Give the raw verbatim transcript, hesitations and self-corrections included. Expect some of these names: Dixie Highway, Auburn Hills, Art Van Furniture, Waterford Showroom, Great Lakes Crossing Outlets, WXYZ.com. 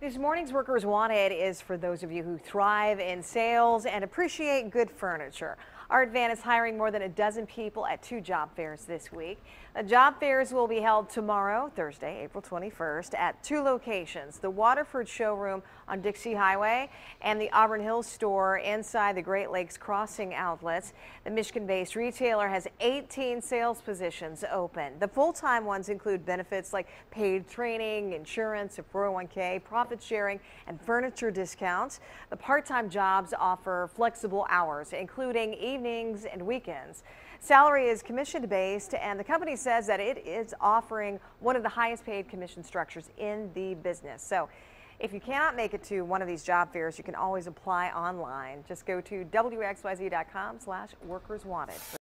This morning's Workers Wanted is for those of you who thrive in sales and appreciate good furniture. Art Van is hiring more than a dozen people at two job fairs this week. The job fairs will be held tomorrow, Thursday, April twenty-first, at two locations, the Waterford Showroom on Dixie Highway and the Auburn Hills store inside the Great Lakes Crossing Outlets. The Michigan-based retailer has eighteen sales positions open. The full-time ones include benefits like paid training, insurance, a four oh one K, profit sharing and furniture discounts. The part-time jobs offer flexible hours, including evenings and weekends. Salary is commission-based, and the company says that it is offering one of the highest-paid commission structures in the business. So if you cannot make it to one of these job fairs, you can always apply online. Just go to W X Y Z dot com slash workers wanted.